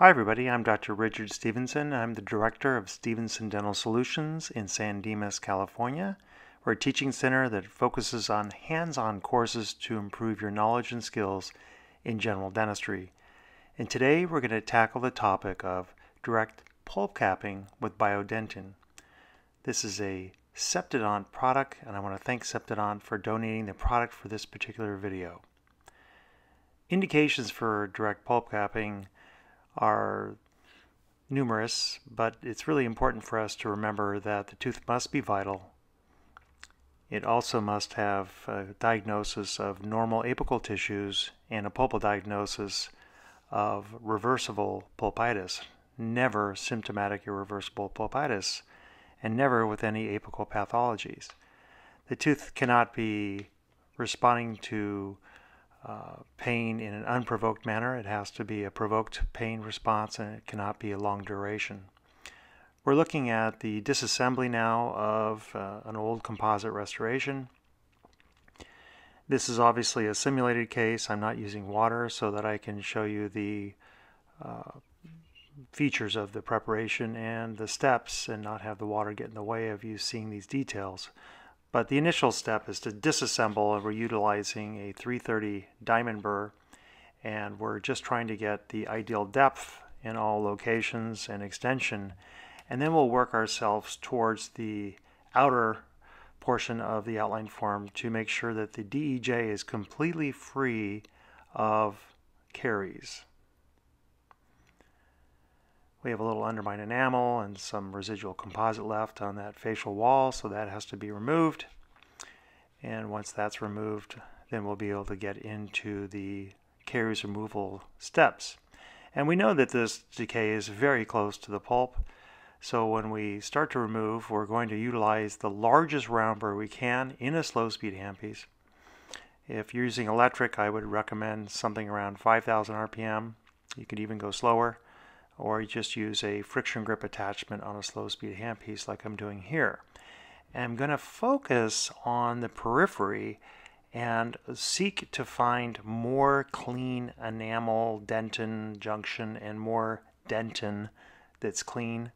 Hi everybody, I'm Dr. Richard Stevenson. I'm the director of Stevenson Dental Solutions in San Dimas, California. We're a teaching center that focuses on hands-on courses to improve your knowledge and skills in general dentistry. And today we're going to tackle the topic of direct pulp capping with Biodentine. This is a Septodont product, and I want to thank Septodont for donating the product for this particular video. Indications for direct pulp capping are numerous, but it's really important for us to remember that the tooth must be vital. It also must have a diagnosis of normal apical tissues and a pulpal diagnosis of reversible pulpitis, never symptomatic irreversible pulpitis, and never with any apical pathologies. The tooth cannot be responding to pain in an unprovoked manner. It has to be a provoked pain response, and it cannot be a long duration. We're looking at the disassembly now of an old composite restoration. This is obviously a simulated case. I'm not using water so that I can show you the features of the preparation and the steps and not have the water get in the way of you seeing these details. But the initial step is to disassemble, and we're utilizing a 330 diamond burr, and we're just trying to get the ideal depth in all locations and extension, and then we'll work ourselves towards the outer portion of the outline form to make sure that the DEJ is completely free of caries. We have a little undermined enamel and some residual composite left on that facial wall, so that has to be removed. And once that's removed, then we'll be able to get into the caries removal steps. And we know that this decay is very close to the pulp, so when we start to remove, we're going to utilize the largest round burr we can in a slow-speed handpiece. If you're using electric, I would recommend something around 5,000 RPM. You could even go slower, or you just use a friction grip attachment on a slow-speed handpiece like I'm doing here. And I'm going to focus on the periphery and seek to find more clean enamel, dentin, junction, and more dentin that's clean,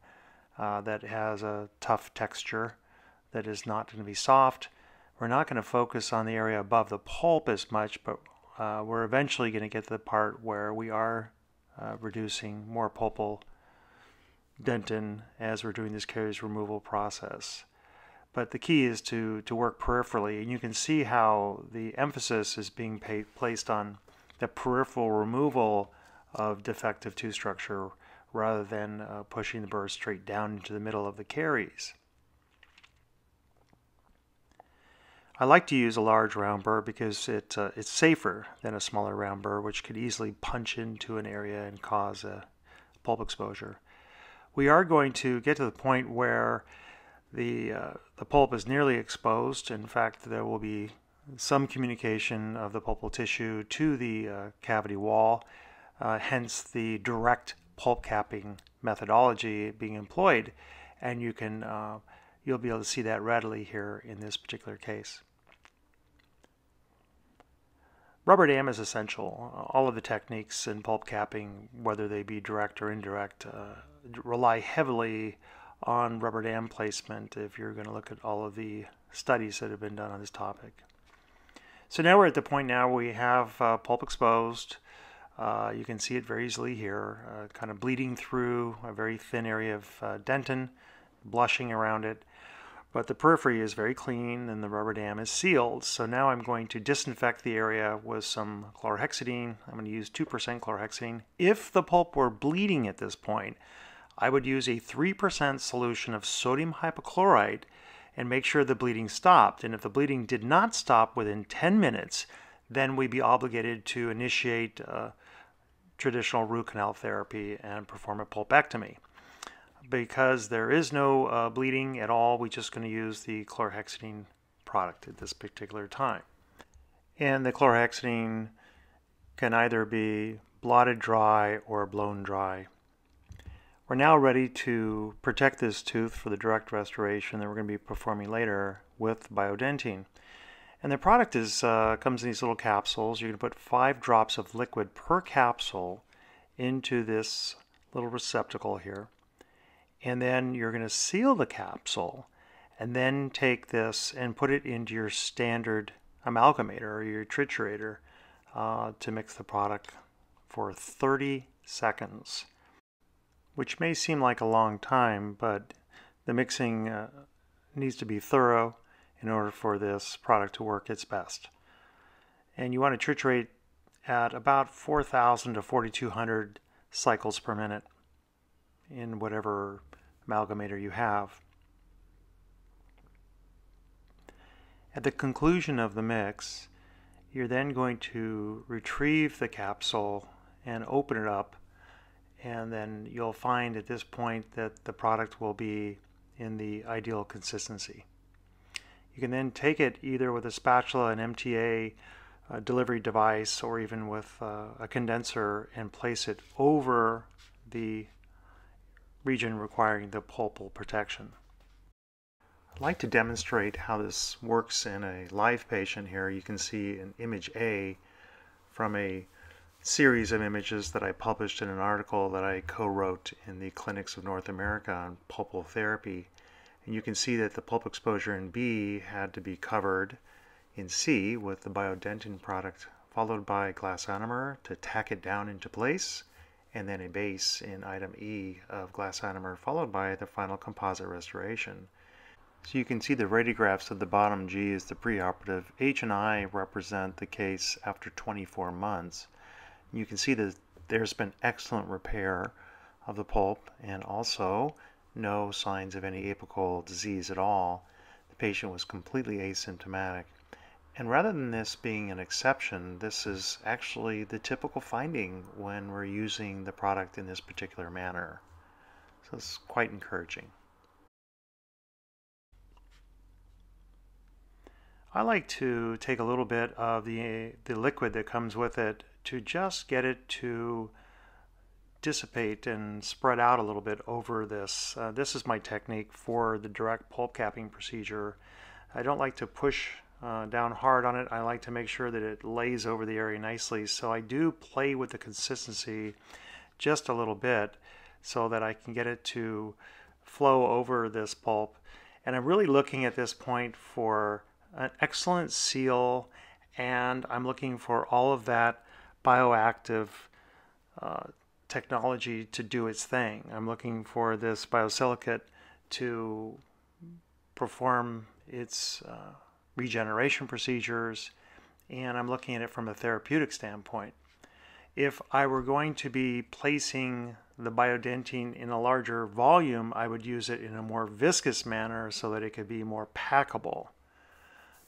that has a tough texture, that is not going to be soft. We're not going to focus on the area above the pulp as much, but we're eventually going to get to the part where we are reducing more pulpal dentin as we're doing this caries removal process. But the key is to work peripherally, and you can see how the emphasis is being placed on the peripheral removal of defective tooth structure rather than pushing the burr straight down into the middle of the caries. I like to use a large round burr because it's safer than a smaller round burr, which could easily punch into an area and cause a pulp exposure. We are going to get to the point where the pulp is nearly exposed. In fact, there will be some communication of the pulpal tissue to the cavity wall, hence the direct pulp capping methodology being employed, and you can you'll be able to see that readily here in this particular case. Rubber dam is essential. All of the techniques in pulp capping, whether they be direct or indirect, rely heavily on rubber dam placement if you're going to look at all of the studies that have been done on this topic. So now we're at the point now we have pulp exposed. You can see it very easily here, kind of bleeding through a very thin area of dentin, blushing around it, but the periphery is very clean and the rubber dam is sealed. So now I'm going to disinfect the area with some chlorhexidine. I'm going to use 2% chlorhexidine. If the pulp were bleeding at this point, I would use a 3% solution of sodium hypochlorite and make sure the bleeding stopped. And if the bleeding did not stop within 10 minutes, then we'd be obligated to initiate traditional root canal therapy and perform a pulpectomy. Because there is no bleeding at all, we're just going to use the chlorhexidine product at this particular time. And the chlorhexidine can either be blotted dry or blown dry. We're now ready to protect this tooth for the direct restoration that we're going to be performing later with Biodentine. And the product is comes in these little capsules. You're going to put 5 drops of liquid per capsule into this little receptacle here, and then you're going to seal the capsule and then take this and put it into your standard amalgamator or your triturator to mix the product for 30 seconds, which may seem like a long time, but the mixing needs to be thorough in order for this product to work its best. And you want to triturate at about 4,000 to 4,200 cycles per minute in whatever amalgamator you have. At the conclusion of the mix, you're then going to retrieve the capsule and open it up, and then you'll find at this point that the product will be in the ideal consistency. You can then take it either with a spatula, an MTA delivery device, or even with a condenser and place it over the region requiring the pulpal protection. I'd like to demonstrate how this works in a live patient here. You can see in image A from a series of images that I published in an article that I co-wrote in the Clinics of North America on pulpal therapy. And you can see that the pulp exposure in B had to be covered in C with the Biodentine product, followed by glass ionomer to tack it down into place, and then a base in item E of glass ionomer, followed by the final composite restoration. So you can see the radiographs at the bottom. G is the preoperative. H and I represent the case after 24 months. You can see that there's been excellent repair of the pulp and also no signs of any apical disease at all. The patient was completely asymptomatic. And rather than this being an exception, this is actually the typical finding when we're using the product in this particular manner. So it's quite encouraging. I like to take a little bit of the liquid that comes with it to just get it to dissipate and spread out a little bit over this. This is my technique for the direct pulp capping procedure. I don't like to push down hard on it. I like to make sure that it lays over the area nicely. So I do play with the consistency just a little bit so that I can get it to flow over this pulp. And I'm really looking at this point for an excellent seal, and I'm looking for all of that bioactive technology to do its thing. I'm looking for this biosilicate to perform its regeneration procedures, and I'm looking at it from a therapeutic standpoint. If I were going to be placing the Biodentine in a larger volume, I would use it in a more viscous manner so that it could be more packable.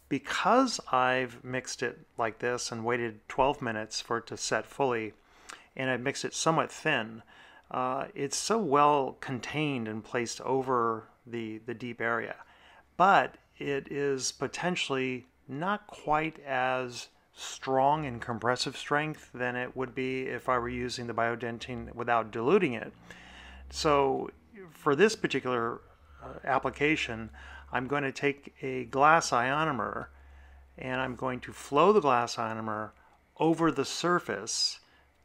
Because I've mixed it like this and waited 12 minutes for it to set fully, and I've mixed it somewhat thin, it's so well contained and placed over the deep area. But it is potentially not quite as strong in compressive strength than it would be if I were using the Biodentine without diluting it. So for this particular application, I'm going to take a glass ionomer and I'm going to flow the glass ionomer over the surface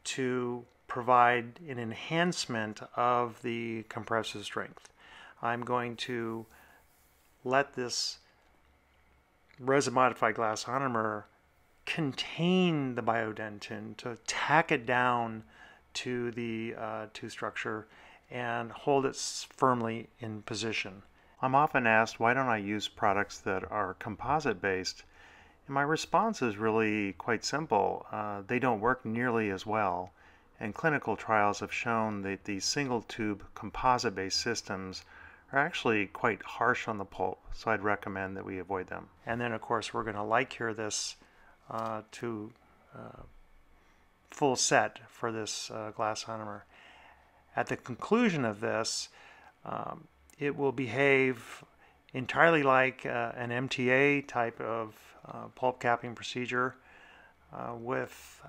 to provide an enhancement of the compressive strength. I'm going to let this resin-modified glass ionomer contain the Biodentine to tack it down to the tooth structure and hold it firmly in position. I'm often asked, why don't I use products that are composite-based? And my response is really quite simple. They don't work nearly as well, and clinical trials have shown that the single-tube composite-based systems are actually quite harsh on the pulp, so I'd recommend that we avoid them. And then, of course, we're going to ligature this to full set for this glass ionomer. At the conclusion of this, it will behave entirely like an MTA type of pulp capping procedure with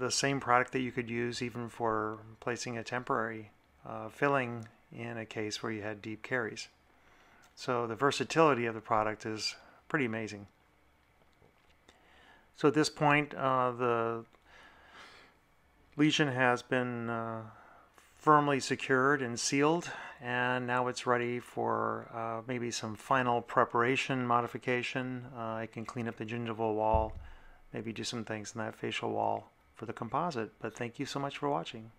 the same product that you could use even for placing a temporary filling in a case where you had deep caries. So the versatility of the product is pretty amazing. So at this point, the lesion has been firmly secured and sealed, and now it's ready for maybe some final preparation modification. I can clean up the gingival wall, maybe do some things in that facial wall for the composite. But thank you so much for watching.